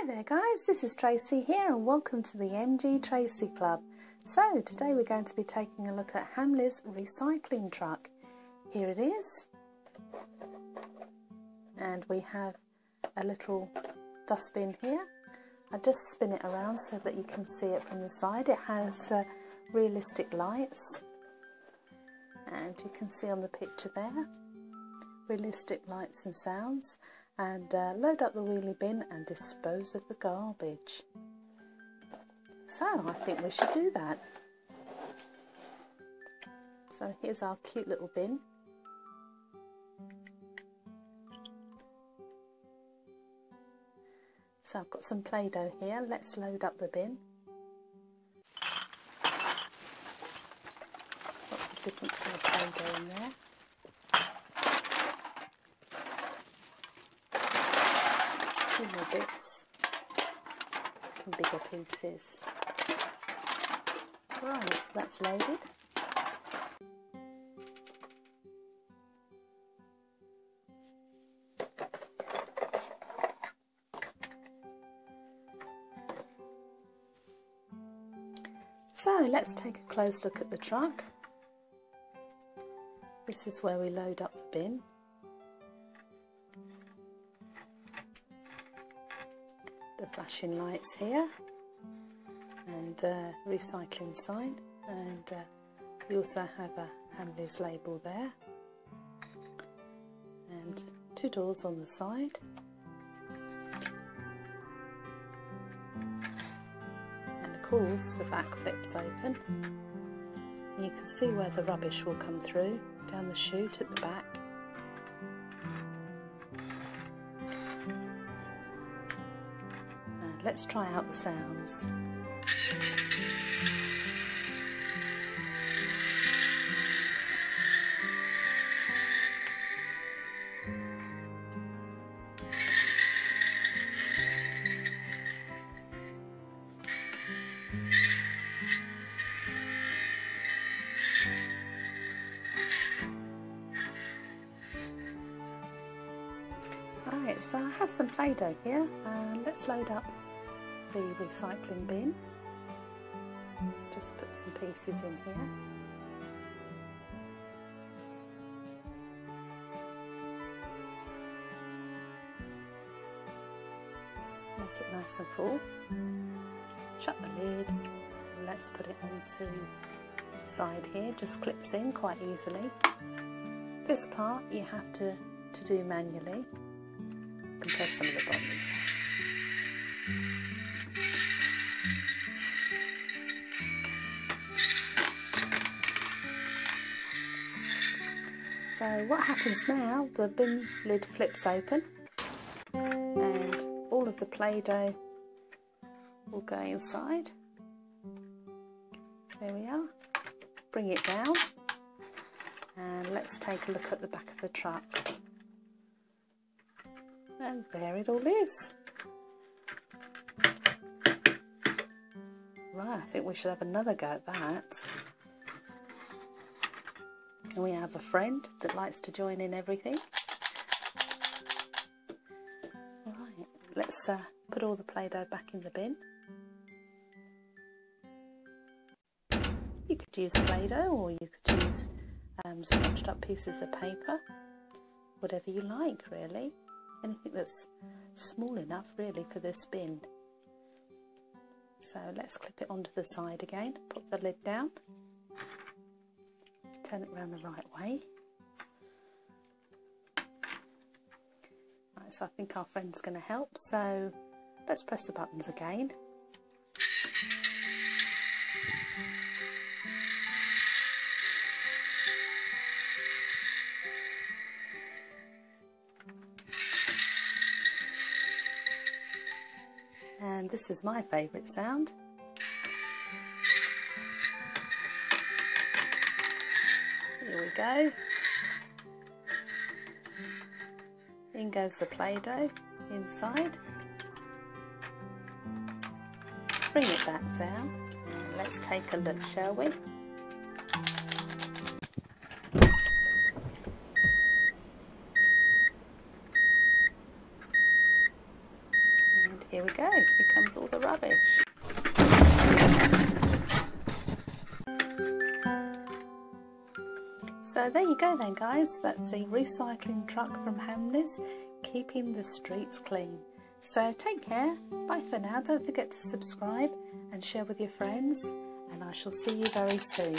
Hi there guys, this is Tracy here and welcome to the MG Tracy Club. So today we're going to be taking a look at Hamleys recycling truck. Here it is. And we have a little dustbin here. I just spin it around so that you can see it from the side. It has realistic lights, and you can see on the picture there, realistic lights and sounds. And load up the wheelie bin and dispose of the garbage. So I think we should do that. So here's our cute little bin. So I've got some Play-Doh here, let's load up the bin. Lots of different kind of Play-Doh in there. Two more bits and bigger pieces. Right, so that's loaded. So let's take a close look at the truck. This is where we load up the bin. The flashing lights here, and recycling sign, and we also have a Hamleys label there, and two doors on the side, and of course the back flips open. And you can see where the rubbish will come through down the chute at the back. Let's try out the sounds. Alright, so I have some Play-Doh here, and let's load up the recycling bin. Just put some pieces in here. Make it nice and full. Shut the lid. And let's put it onto the side here. Just clips in quite easily. This part you have to do manually. Compress some of the buttons. So what happens now, the bin lid flips open and all of the Play-Doh will go inside. There we are. Bring it down and let's take a look at the back of the truck. And there it all is. Right, I think we should have another go at that. And we have a friend that likes to join in everything. Right, let's put all the Play-Doh back in the bin. You could use Play-Doh or you could use scratched up pieces of paper. Whatever you like really. Anything that's small enough really for this bin. So let's clip it onto the side again, put the lid down. Turn it around the right way. Right, so I think our friend's going to help, so let's press the buttons again. And this is my favourite sound. Go. In goes the Play-Doh inside. Bring it back down. And let's take a look, shall we? And Here we go, here comes all the rubbish. So there you go then guys, that's the recycling truck from Hamleys, keeping the streets clean. So take care, bye for now, don't forget to subscribe and share with your friends, and I shall see you very soon.